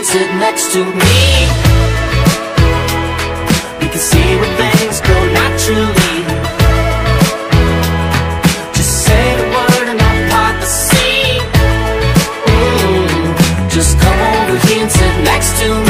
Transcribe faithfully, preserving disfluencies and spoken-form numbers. Sit next to me, we can see where things go naturally. Just say the word and I'll part the sea. Mm. Just come over here and sit next to me.